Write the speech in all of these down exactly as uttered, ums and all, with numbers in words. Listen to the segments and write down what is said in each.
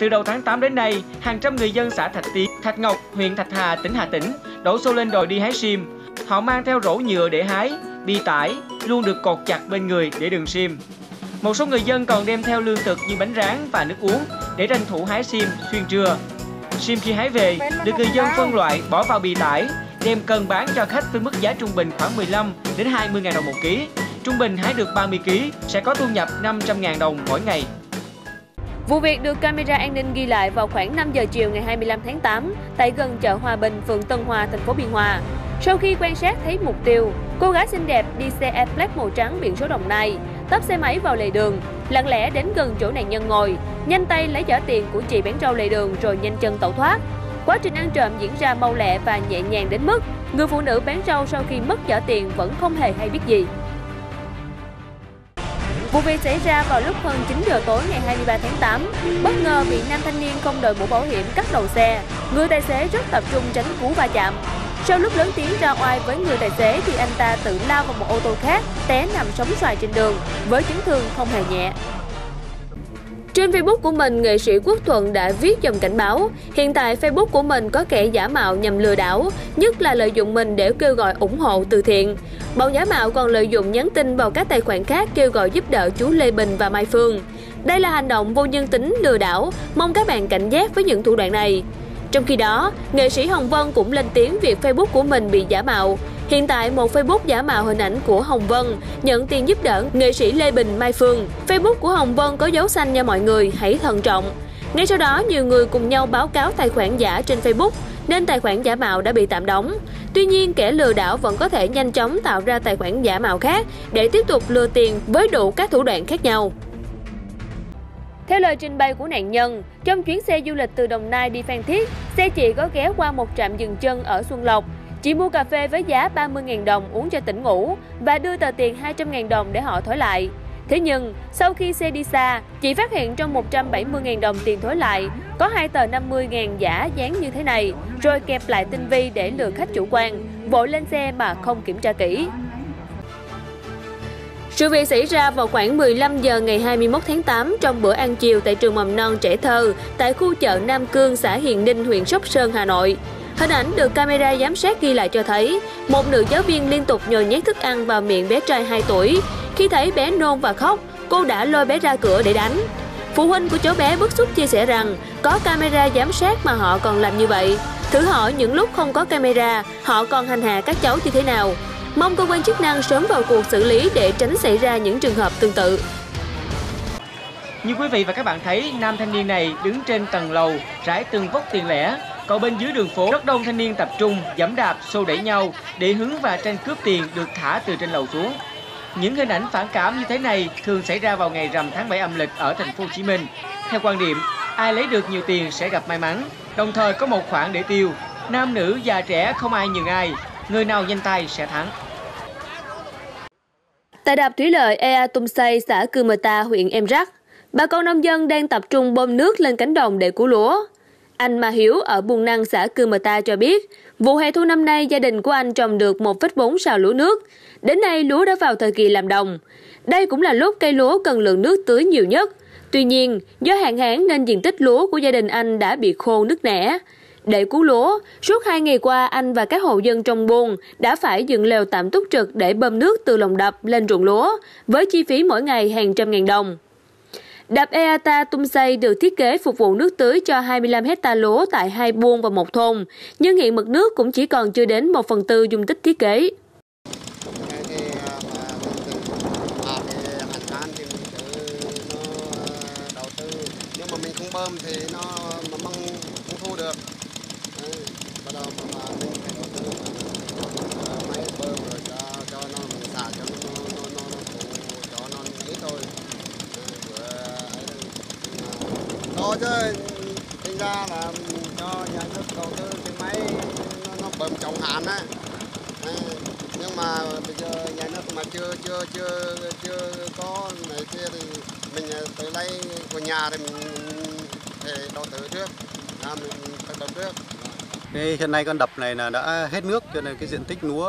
Từ đầu tháng tám đến nay, hàng trăm người dân xã Thạch Tiên, Thạch Ngọc, huyện Thạch Hà, tỉnh Hà Tĩnh đổ xô lên đồi đi hái sim. Họ mang theo rổ nhựa để hái, bi tải luôn được cột chặt bên người để đừng sim. Một số người dân còn đem theo lương thực như bánh rán và nước uống để tranh thủ hái sim xuyên trưa. Sim khi hái về được người dân phân loại bỏ vào bi tải, đem cân bán cho khách với mức giá trung bình khoảng mười lăm đến hai mươi nghìn đồng một ký. Trung bình hái được ba mươi ký sẽ có thu nhập năm trăm nghìn đồng mỗi ngày. Vụ việc được camera an ninh ghi lại vào khoảng năm giờ chiều ngày hai mươi lăm tháng tám tại gần chợ Hòa Bình, phường Tân Hòa, thành phố Biên Hòa. Sau khi quan sát thấy mục tiêu, cô gái xinh đẹp đi xe Air Blade màu trắng biển số Đồng Nai, tấp xe máy vào lề đường, lặng lẽ đến gần chỗ nạn nhân ngồi, nhanh tay lấy giỏ tiền của chị bán rau lề đường rồi nhanh chân tẩu thoát. Quá trình ăn trộm diễn ra mau lẹ và nhẹ nhàng đến mức người phụ nữ bán rau sau khi mất giỏ tiền vẫn không hề hay biết gì. Vụ việc xảy ra vào lúc hơn chín giờ tối ngày hai mươi ba tháng tám, bất ngờ bị nam thanh niên không đội mũ bảo hiểm cắt đầu xe. Người tài xế rất tập trung tránh cú va chạm. Sau lúc lớn tiếng ra oai với người tài xế thì anh ta tự lao vào một ô tô khác, té nằm sóng xoài trên đường với chấn thương không hề nhẹ. Trên Facebook của mình, nghệ sĩ Quốc Thuận đã viết dòng cảnh báo, hiện tại Facebook của mình có kẻ giả mạo nhằm lừa đảo, nhất là lợi dụng mình để kêu gọi ủng hộ từ thiện. Bọn giả mạo còn lợi dụng nhắn tin vào các tài khoản khác kêu gọi giúp đỡ chú Lê Bình và Mai Phương. Đây là hành động vô nhân tính lừa đảo, mong các bạn cảnh giác với những thủ đoạn này. Trong khi đó, nghệ sĩ Hồng Vân cũng lên tiếng việc Facebook của mình bị giả mạo. Hiện tại, một Facebook giả mạo hình ảnh của Hồng Vân nhận tiền giúp đỡ nghệ sĩ Lê Bình, Mai Phương. Facebook của Hồng Vân có dấu xanh nha mọi người, hãy thận trọng. Ngay sau đó, nhiều người cùng nhau báo cáo tài khoản giả trên Facebook, nên tài khoản giả mạo đã bị tạm đóng. Tuy nhiên, kẻ lừa đảo vẫn có thể nhanh chóng tạo ra tài khoản giả mạo khác để tiếp tục lừa tiền với đủ các thủ đoạn khác nhau. Theo lời trình bày của nạn nhân, trong chuyến xe du lịch từ Đồng Nai đi Phan Thiết, xe chị có ghé qua một trạm dừng chân ở Xuân Lộc. Chị mua cà phê với giá ba mươi nghìn đồng uống cho tỉnh ngủ và đưa tờ tiền hai trăm nghìn đồng để họ thổi lại. Thế nhưng, sau khi xe đi xa, chị phát hiện trong một trăm bảy mươi nghìn đồng tiền thổi lại có hai tờ năm mươi nghìn giả dán như thế này, rồi kẹp lại tinh vi để lừa khách chủ quan, vội lên xe mà không kiểm tra kỹ. Sự việc xảy ra vào khoảng mười lăm giờ ngày hai mươi mốt tháng tám trong bữa ăn chiều tại trường mầm non Trẻ Thơ tại khu chợ Nam Cương, xã Hiền Ninh, huyện Sóc Sơn, Hà Nội. Hình ảnh được camera giám sát ghi lại cho thấy một nữ giáo viên liên tục nhồi nhét thức ăn vào miệng bé trai hai tuổi. Khi thấy bé nôn và khóc, cô đã lôi bé ra cửa để đánh. Phụ huynh của cháu bé bức xúc chia sẻ rằng có camera giám sát mà họ còn làm như vậy. Thử hỏi những lúc không có camera, họ còn hành hạ các cháu như thế nào. Mong cơ quan chức năng sớm vào cuộc xử lý để tránh xảy ra những trường hợp tương tự. Như quý vị và các bạn thấy, nam thanh niên này đứng trên tầng lầu, rải từng vốc tiền lẻ. Còn bên dưới đường phố, rất đông thanh niên tập trung, giẫm đạp, xô đẩy nhau để hứng và tranh cướp tiền được thả từ trên lầu xuống. Những hình ảnh phản cảm như thế này thường xảy ra vào ngày rằm tháng bảy âm lịch ở thành phố Hồ Chí Minh. Theo quan điểm, ai lấy được nhiều tiền sẽ gặp may mắn, đồng thời có một khoản để tiêu. Nam nữ, già trẻ không ai nhường ai, người nào nhanh tay sẽ thắng. Tại đập thủy lợi Ea Tum Say, xã Cư Mờ Ta, huyện Em Rắc, bà con nông dân đang tập trung bơm nước lên cánh đồng để cứu lúa. Anh Ma Hiếu ở Buôn Năng, xã Cư Mờ Ta cho biết, vụ hè thu năm nay gia đình của anh trồng được một phẩy bốn sào lúa nước. Đến nay lúa đã vào thời kỳ làm đồng. Đây cũng là lúc cây lúa cần lượng nước tưới nhiều nhất. Tuy nhiên, do hạn hán nên diện tích lúa của gia đình anh đã bị khô nứt nẻ. Để cứu lúa, suốt hai ngày qua anh và các hộ dân trong buôn đã phải dựng lều tạm túc trực để bơm nước từ lòng đập lên ruộng lúa, với chi phí mỗi ngày hàng trăm ngàn đồng. Đập Ea Tum Say được thiết kế phục vụ nước tưới cho hai mươi lăm héc ta lúa tại hai buôn và một thôn, nhưng hiện mực nước cũng chỉ còn chưa đến một phần tư dung tích thiết kế. Nhưng mà mình không bơm thì nó không thu được. Chứ tính ra là cho nhà nước đầu tư cái máy nó, nó bơm chống hạn á, nhưng mà bây giờ nhà nước mà chưa chưa chưa chưa có này kia thì mình tự lấy của nhà thì mình để đầu tư trước, à, mình phải đập trước. Cái hiện nay con đập này là đã hết nước cho nên cái diện tích lúa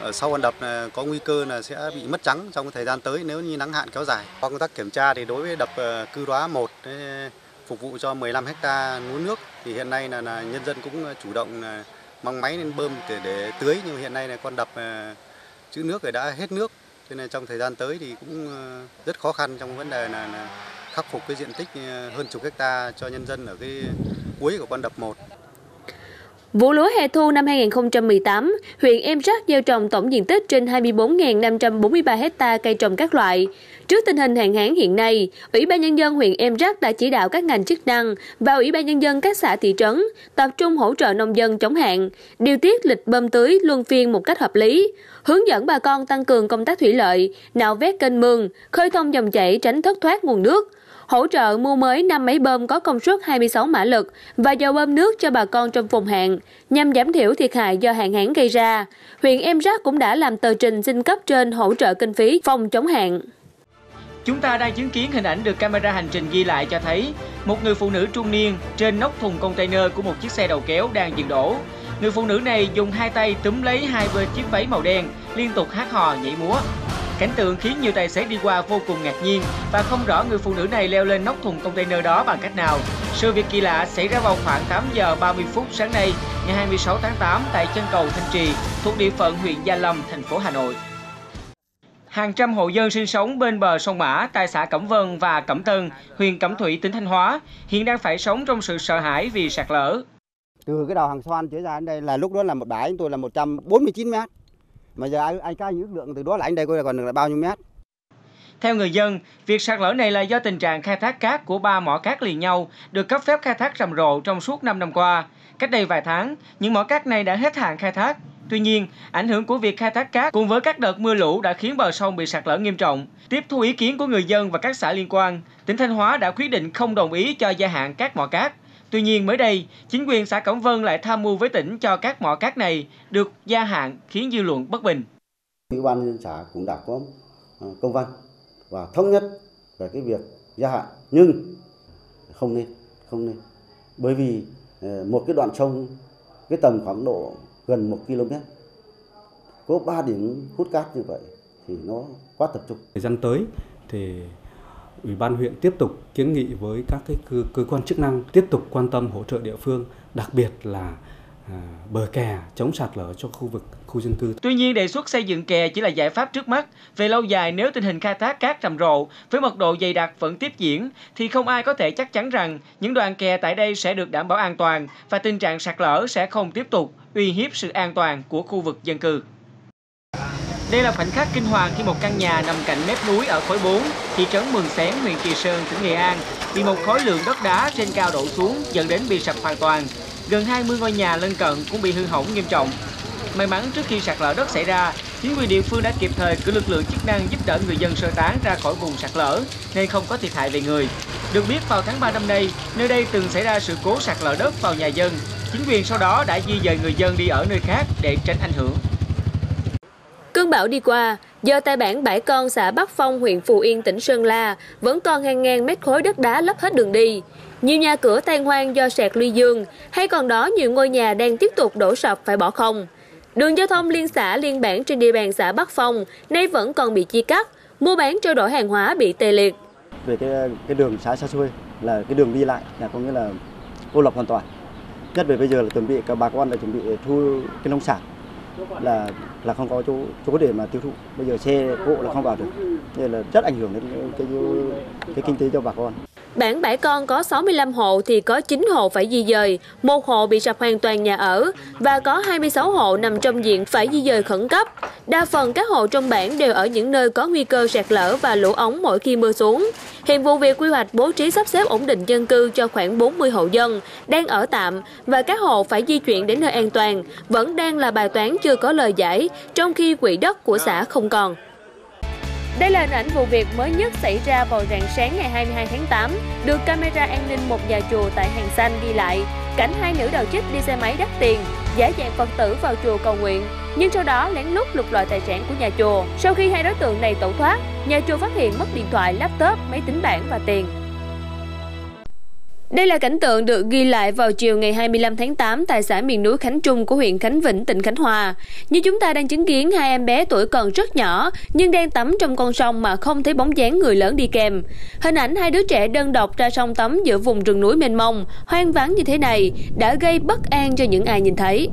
ở sau con đập này có nguy cơ là sẽ bị mất trắng trong thời gian tới nếu như nắng hạn kéo dài. Qua công tác kiểm tra thì đối với đập Cư Đoá một phục vụ cho mười lăm héc ta lúa nước. Thì hiện nay là, là nhân dân cũng chủ động là mang máy lên bơm để, để tưới, nhưng hiện nay là con đập trữ nước rồi đã hết nước, cho nên trong thời gian tới thì cũng rất khó khăn trong vấn đề là, là khắc phục cái diện tích hơn chục héc ta cho nhân dân ở cái cuối của con đập một. Vụ lúa hè thu năm hai nghìn không trăm mười tám, huyện Em Rắc gieo trồng tổng diện tích trên hai mươi bốn nghìn năm trăm bốn mươi ba ha cây trồng các loại. Trước tình hình hạn hán hiện nay, Ủy ban Nhân dân huyện Em Rắc đã chỉ đạo các ngành chức năng và Ủy ban Nhân dân các xã thị trấn tập trung hỗ trợ nông dân chống hạn, điều tiết lịch bơm tưới luân phiên một cách hợp lý, hướng dẫn bà con tăng cường công tác thủy lợi, nạo vét kênh mương, khơi thông dòng chảy tránh thất thoát nguồn nước, hỗ trợ mua mới năm máy bơm có công suất hai mươi sáu mã lực và dầu bơm nước cho bà con trong vùng hạn, nhằm giảm thiểu thiệt hại do hạn hán gây ra. Huyện Em Rắc cũng đã làm tờ trình xin cấp trên hỗ trợ kinh phí phòng chống hạn. Chúng ta đang chứng kiến hình ảnh được camera hành trình ghi lại cho thấy một người phụ nữ trung niên trên nóc thùng container của một chiếc xe đầu kéo đang dừng đổ. Người phụ nữ này dùng hai tay túm lấy hai bên chiếc váy màu đen, liên tục hát hò nhảy múa. Cảnh tượng khiến nhiều tài xế đi qua vô cùng ngạc nhiên và không rõ người phụ nữ này leo lên nóc thùng container đó bằng cách nào. Sự việc kỳ lạ xảy ra vào khoảng tám giờ ba mươi phút sáng nay, ngày hai mươi sáu tháng tám tại chân cầu Thanh Trì, thuộc địa phận huyện Gia Lâm, thành phố Hà Nội. Hàng trăm hộ dân sinh sống bên bờ sông Mã tại xã Cẩm Vân và Cẩm Tân, huyện Cẩm Thủy, tỉnh Thanh Hóa hiện đang phải sống trong sự sợ hãi vì sạt lở. Từ cái đầu Hàng Xoan trở ra đến đây là lúc đó là một bãi tôi là một trăm bốn mươi chín mét. Mà giờ anh cao những lượng từ đó là anh đây coi là còn được là bao nhiêu mét. Theo người dân, việc sạt lở này là do tình trạng khai thác cát của ba mỏ cát liền nhau được cấp phép khai thác rầm rộ trong suốt năm năm qua. Cách đây vài tháng, những mỏ cát này đã hết hạn khai thác. Tuy nhiên, ảnh hưởng của việc khai thác cát cùng với các đợt mưa lũ đã khiến bờ sông bị sạt lở nghiêm trọng. Tiếp thu ý kiến của người dân và các xã liên quan, tỉnh Thanh Hóa đã quyết định không đồng ý cho gia hạn các mỏ cát. Tuy nhiên mới đây, chính quyền xã Cẩm Vân lại tham mưu với tỉnh cho các mỏ cát này được gia hạn khiến dư luận bất bình. Ủy ban nhân dân xã cũng đã có công văn và thống nhất về cái việc gia hạn, nhưng không nên, không nên. Bởi vì một cái đoạn sông cái tầm khoảng độ gần một ki lô mét có ba điểm hút cát như vậy thì nó quá tập trung. Thời gian tới thì Ủy ban huyện tiếp tục kiến nghị với các cái cơ, cơ quan chức năng tiếp tục quan tâm hỗ trợ địa phương, đặc biệt là à, bờ kè chống sạt lở cho khu vực khu dân cư. Tuy nhiên, đề xuất xây dựng kè chỉ là giải pháp trước mắt. Về lâu dài, nếu tình hình khai thác cát rầm rộ với mật độ dày đặc vẫn tiếp diễn, thì không ai có thể chắc chắn rằng những đoạn kè tại đây sẽ được đảm bảo an toàn và tình trạng sạt lở sẽ không tiếp tục uy hiếp sự an toàn của khu vực dân cư. Đây là khoảnh khắc kinh hoàng khi một căn nhà nằm cạnh mép núi ở khối bốn, thị trấn Mường Xén, huyện Kỳ Sơn, tỉnh Nghệ An, bị một khối lượng đất đá trên cao đổ xuống dẫn đến bị sập hoàn toàn. Gần hai mươi ngôi nhà lân cận cũng bị hư hỏng nghiêm trọng. May mắn trước khi sạt lở đất xảy ra, chính quyền địa phương đã kịp thời cử lực lượng chức năng giúp đỡ người dân sơ tán ra khỏi vùng sạt lở, nên không có thiệt hại về người. Được biết, vào tháng ba năm nay, nơi đây từng xảy ra sự cố sạt lở đất vào nhà dân. Chính quyền sau đó đã di dời người dân đi ở nơi khác để tránh ảnh hưởng. Cơn bão đi qua, do tại bản Bãi Con, xã Bắc Phong, huyện Phù Yên, tỉnh Sơn La vẫn còn hàng ngàn mét khối đất đá lấp hết đường đi. Nhiều nhà cửa tan hoang do sạt luy dương, hay còn đó nhiều ngôi nhà đang tiếp tục đổ sập phải bỏ không. Đường giao thông liên xã liên bản trên địa bàn xã Bắc Phong nay vẫn còn bị chia cắt, mua bán trao đổi hàng hóa bị tê liệt. Về cái cái đường xã xa xôi là cái đường đi lại là có nghĩa là cô lập hoàn toàn. Nhất về bây giờ là chuẩn bị các bà con đã chuẩn bị thu cái nông sản là là không có chỗ chỗ để mà tiêu thụ. Bây giờ xe cộ là không vào được, nên là rất ảnh hưởng đến cái cái kinh tế cho bà con. Bản Bãi Con có sáu mươi lăm hộ thì có chín hộ phải di dời, một hộ bị sập hoàn toàn nhà ở và có hai mươi sáu hộ nằm trong diện phải di dời khẩn cấp. Đa phần các hộ trong bản đều ở những nơi có nguy cơ sạt lở và lũ ống mỗi khi mưa xuống. Hiện vụ việc quy hoạch bố trí sắp xếp ổn định dân cư cho khoảng bốn mươi hộ dân đang ở tạm và các hộ phải di chuyển đến nơi an toàn vẫn đang là bài toán chưa có lời giải, trong khi quỹ đất của xã không còn. Đây là hình ảnh vụ việc mới nhất xảy ra vào rạng sáng ngày hai mươi hai tháng tám, được camera an ninh một nhà chùa tại Hàng Xanh ghi lại. Cảnh hai nữ đạo chích đi xe máy đắt tiền, giả dạng Phật tử vào chùa cầu nguyện, nhưng sau đó lén lút lục lọi tài sản của nhà chùa. Sau khi hai đối tượng này tẩu thoát, nhà chùa phát hiện mất điện thoại, laptop, máy tính bảng và tiền. Đây là cảnh tượng được ghi lại vào chiều ngày hai mươi lăm tháng tám tại xã miền núi Khánh Trung của huyện Khánh Vĩnh, tỉnh Khánh Hòa. Như chúng ta đang chứng kiến, hai em bé tuổi còn rất nhỏ nhưng đang tắm trong con sông mà không thấy bóng dáng người lớn đi kèm. Hình ảnh hai đứa trẻ đơn độc ra sông tắm giữa vùng rừng núi mênh mông, hoang vắng như thế này đã gây bất an cho những ai nhìn thấy.